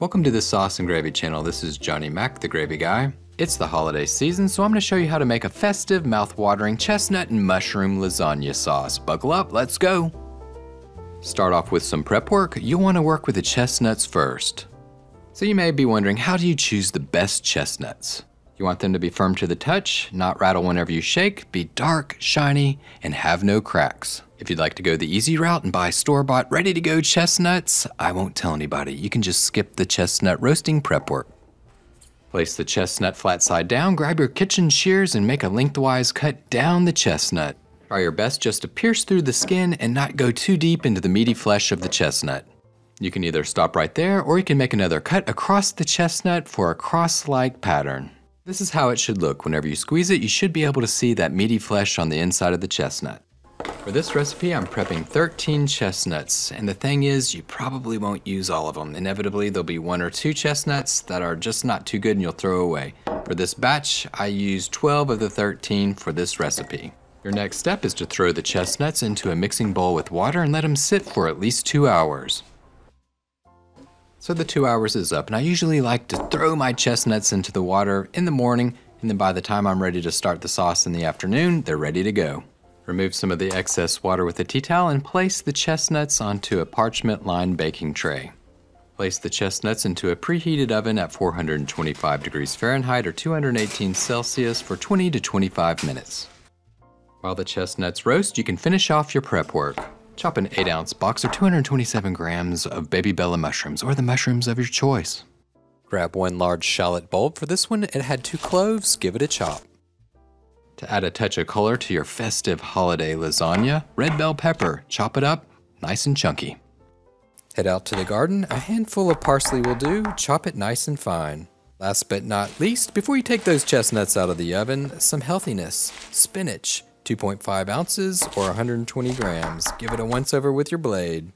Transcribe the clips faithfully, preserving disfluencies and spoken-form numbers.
Welcome to the Sauce and Gravy Channel. This is Johnny Mac, the Gravy Guy. It's the holiday season, so I'm gonna show you how to make a festive, mouthwatering chestnut and mushroom lasagna sauce. Buckle up, let's go. Start off with some prep work. You'll wanna work with the chestnuts first. So you may be wondering, how do you choose the best chestnuts? You want them to be firm to the touch, not rattle whenever you shake, be dark, shiny, and have no cracks. If you'd like to go the easy route and buy store-bought, ready-to-go chestnuts, I won't tell anybody. You can just skip the chestnut roasting prep work. Place the chestnut flat side down, grab your kitchen shears, and make a lengthwise cut down the chestnut. Try your best just to pierce through the skin and not go too deep into the meaty flesh of the chestnut. You can either stop right there, or you can make another cut across the chestnut for a cross-like pattern. This is how it should look. Whenever you squeeze it, you should be able to see that meaty flesh on the inside of the chestnut. For this recipe, I'm prepping thirteen chestnuts, and the thing is, you probably won't use all of them. Inevitably, there'll be one or two chestnuts that are just not too good and you'll throw away. For this batch, I used twelve of the thirteen for this recipe. Your next step is to throw the chestnuts into a mixing bowl with water and let them sit for at least two hours. So the two hours is up, and I usually like to throw my chestnuts into the water in the morning, and then by the time I'm ready to start the sauce in the afternoon, they're ready to go. Remove some of the excess water with a tea towel and place the chestnuts onto a parchment-lined baking tray. Place the chestnuts into a preheated oven at four hundred twenty-five degrees Fahrenheit or two hundred eighteen Celsius for twenty to twenty-five minutes. While the chestnuts roast, you can finish off your prep work. Chop an eight ounce box or two hundred twenty-seven grams of baby bella mushrooms or the mushrooms of your choice. Grab one large shallot bulb. For this one, it had two cloves. Give it a chop. To add a touch of color to your festive holiday lasagna, red bell pepper, chop it up, nice and chunky. Head out to the garden, a handful of parsley will do, chop it nice and fine. Last but not least, before you take those chestnuts out of the oven, some healthiness, spinach, two point five ounces or one hundred twenty grams. Give it a once over with your blade.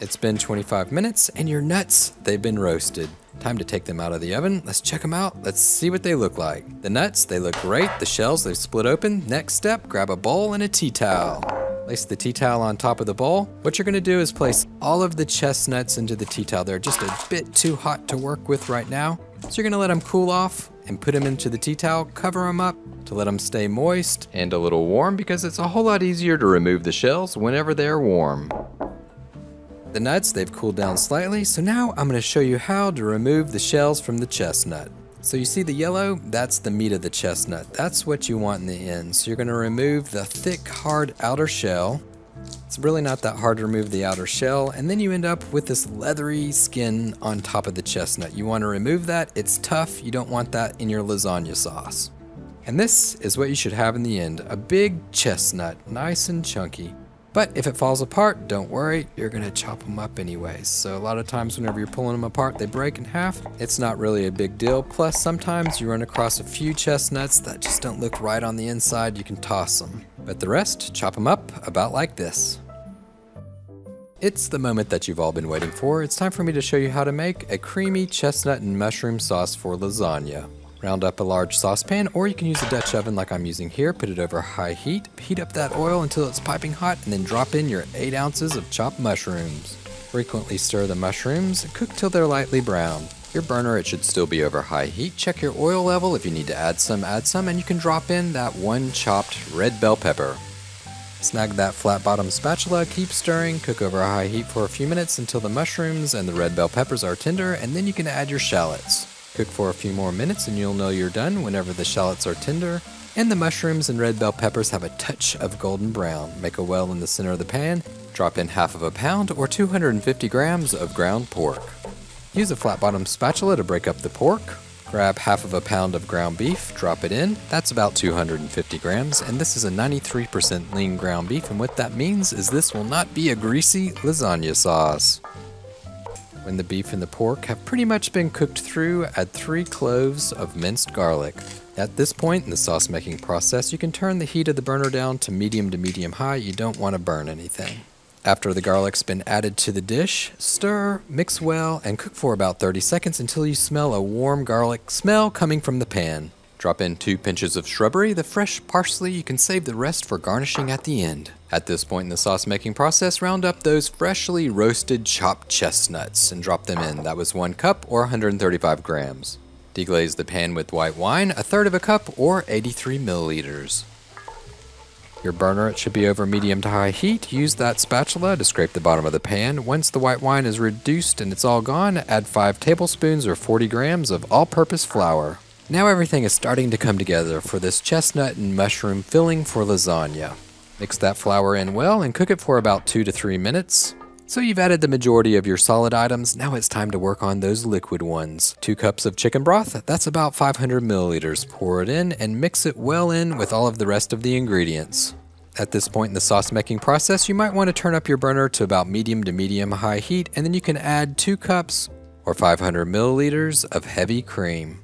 It's been twenty-five minutes and your nuts, they've been roasted. Time to take them out of the oven. Let's check them out. Let's see what they look like. The nuts, they look great. The shells, they've split open. Next step, grab a bowl and a tea towel. Place the tea towel on top of the bowl. What you're gonna do is place all of the chestnuts into the tea towel. They're just a bit too hot to work with right now. So you're gonna let them cool off and put them into the tea towel, cover them up to let them stay moist and a little warm because it's a whole lot easier to remove the shells whenever they're warm. The nuts, they've cooled down slightly, so now I'm gonna show you how to remove the shells from the chestnut. So you see the yellow, that's the meat of the chestnut. That's what you want in the end. So you're gonna remove the thick, hard outer shell. It's really not that hard to remove the outer shell, and then you end up with this leathery skin on top of the chestnut. You wanna remove that, it's tough, you don't want that in your lasagna sauce. And this is what you should have in the end, a big chestnut, nice and chunky. But if it falls apart, don't worry, you're gonna chop them up anyways. So a lot of times whenever you're pulling them apart, they break in half. It's not really a big deal. Plus sometimes you run across a few chestnuts that just don't look right on the inside, you can toss them. But the rest, chop them up about like this. It's the moment that you've all been waiting for. It's time for me to show you how to make a creamy chestnut and mushroom sauce for lasagna. Round up a large saucepan, or you can use a Dutch oven like I'm using here. Put it over high heat, heat up that oil until it's piping hot, and then drop in your eight ounces of chopped mushrooms. Frequently stir the mushrooms, cook till they're lightly brown. Your burner, it should still be over high heat. Check your oil level. If you need to add some, add some, and you can drop in that one chopped red bell pepper. Snag that flat bottom spatula, keep stirring, cook over a high heat for a few minutes until the mushrooms and the red bell peppers are tender, and then you can add your shallots. Cook for a few more minutes and you'll know you're done whenever the shallots are tender and the mushrooms and red bell peppers have a touch of golden brown. Make a well in the center of the pan, drop in half of a pound or two hundred fifty grams of ground pork. Use a flat bottom spatula to break up the pork. Grab half of a pound of ground beef, drop it in. That's about two hundred fifty grams, and this is a ninety-three percent lean ground beef, and what that means is this will not be a greasy lasagna sauce. When the beef and the pork have pretty much been cooked through, add three cloves of minced garlic. At this point in the sauce making process, you can turn the heat of the burner down to medium to medium high. You don't want to burn anything. After the garlic's been added to the dish, stir, mix well, and cook for about thirty seconds until you smell a warm garlic smell coming from the pan. Drop in two pinches of shrubbery, the fresh parsley, you can save the rest for garnishing at the end. At this point in the sauce making process, round up those freshly roasted chopped chestnuts and drop them in. That was one cup or one hundred thirty-five grams. Deglaze the pan with white wine, a third of a cup or eighty-three milliliters. Your burner, it should be over medium to high heat. Use that spatula to scrape the bottom of the pan. Once the white wine is reduced and it's all gone, add five tablespoons or forty grams of all-purpose flour. Now everything is starting to come together for this chestnut and mushroom filling for lasagna. Mix that flour in well and cook it for about two to three minutes. So you've added the majority of your solid items. Now it's time to work on those liquid ones. Two cups of chicken broth, that's about five hundred milliliters. Pour it in and mix it well in with all of the rest of the ingredients. At this point in the sauce making process, you might want to turn up your burner to about medium to medium high heat, and then you can add two cups or five hundred milliliters of heavy cream.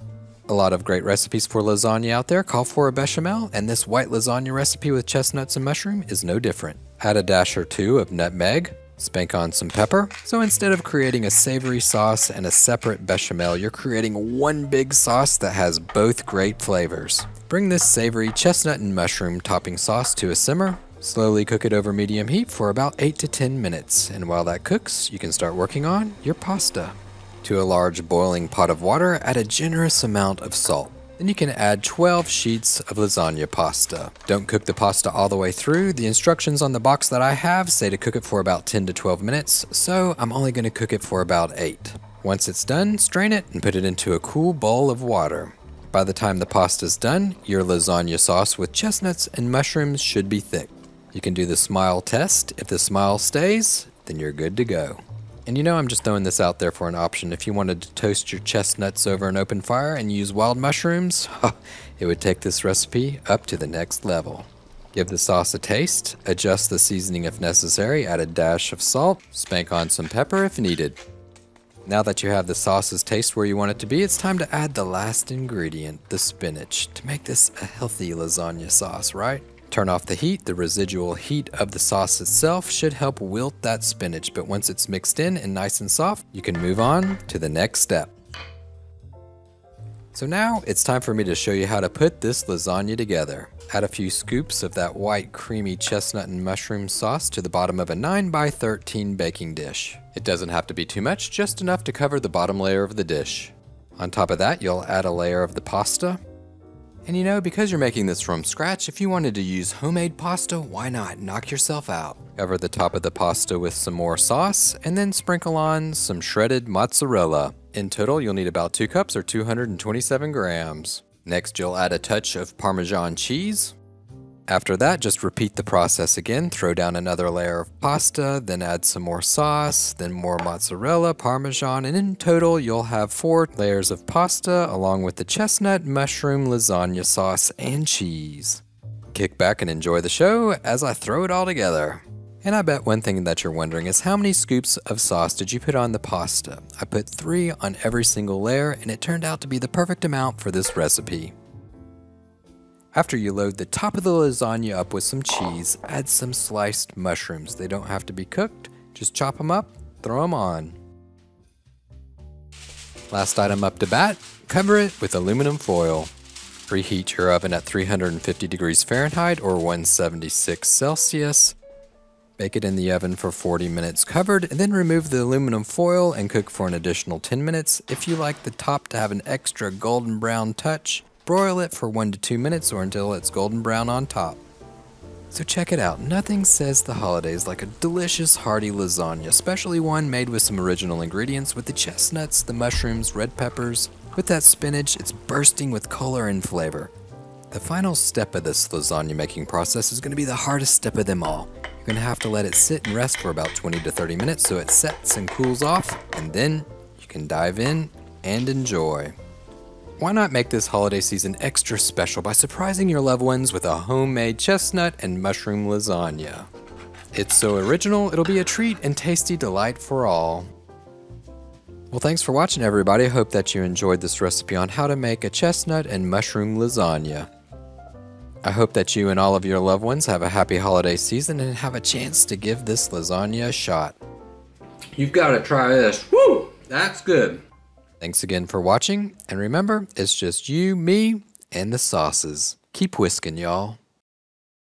A lot of great recipes for lasagna out there call for a bechamel, and this white lasagna recipe with chestnuts and mushroom is no different. Add a dash or two of nutmeg, spank on some pepper. So instead of creating a savory sauce and a separate bechamel, you're creating one big sauce that has both great flavors. Bring this savory chestnut and mushroom topping sauce to a simmer. Slowly cook it over medium heat for about eight to ten minutes, and while that cooks, you can start working on your pasta. To a large boiling pot of water, add a generous amount of salt. Then you can add twelve sheets of lasagna pasta. Don't cook the pasta all the way through. The instructions on the box that I have say to cook it for about ten to twelve minutes, so I'm only going to cook it for about eight. Once it's done, strain it and put it into a cool bowl of water. By the time the pasta's done, your lasagna sauce with chestnuts and mushrooms should be thick. You can do the smile test. If the smile stays, then you're good to go. And you know, I'm just throwing this out there for an option. If you wanted to toast your chestnuts over an open fire and use wild mushrooms, it would take this recipe up to the next level. Give the sauce a taste, adjust the seasoning if necessary, add a dash of salt, spank on some pepper if needed. Now that you have the sauce's taste where you want it to be, it's time to add the last ingredient, the spinach, to make this a healthy lasagna sauce, right? Turn off the heat. The residual heat of the sauce itself should help wilt that spinach, but once it's mixed in and nice and soft, you can move on to the next step. So now it's time for me to show you how to put this lasagna together. Add a few scoops of that white creamy chestnut and mushroom sauce to the bottom of a nine by thirteen baking dish. It doesn't have to be too much, just enough to cover the bottom layer of the dish. On top of that, you'll add a layer of the pasta. And you know, because you're making this from scratch, if you wanted to use homemade pasta, why not knock yourself out? Cover the top of the pasta with some more sauce, and then sprinkle on some shredded mozzarella. In total, you'll need about two cups or two hundred twenty-seven grams. Next, you'll add a touch of Parmesan cheese. After that, just repeat the process again. Throw down another layer of pasta, then add some more sauce, then more mozzarella, Parmesan, and in total, you'll have four layers of pasta along with the chestnut, mushroom, lasagna sauce, and cheese. Kick back and enjoy the show as I throw it all together. And I bet one thing that you're wondering is how many scoops of sauce did you put on the pasta? I put three on every single layer, and it turned out to be the perfect amount for this recipe. After you load the top of the lasagna up with some cheese, add some sliced mushrooms. They don't have to be cooked, just chop them up, throw them on. Last item up to bat, cover it with aluminum foil. Preheat your oven at three hundred fifty degrees Fahrenheit or one seventy-six Celsius. Bake it in the oven for forty minutes covered, and then remove the aluminum foil and cook for an additional ten minutes. If you like the top to have an extra golden brown touch, broil it for one to two minutes or until it's golden brown on top. So check it out. Nothing says the holidays like a delicious, hearty lasagna, especially one made with some original ingredients with the chestnuts, the mushrooms, red peppers. With that spinach, it's bursting with color and flavor. The final step of this lasagna making process is going to be the hardest step of them all. You're going to have to let it sit and rest for about twenty to thirty minutes so it sets and cools off, and then you can dive in and enjoy. Why not make this holiday season extra special by surprising your loved ones with a homemade chestnut and mushroom lasagna? It's so original, it'll be a treat and tasty delight for all. Well, thanks for watching, everybody. I hope that you enjoyed this recipe on how to make a chestnut and mushroom lasagna. I hope that you and all of your loved ones have a happy holiday season and have a chance to give this lasagna a shot. You've got to try this. Woo! That's good. Thanks again for watching, and remember, it's just you, me, and the sauces. Keep whisking, y'all.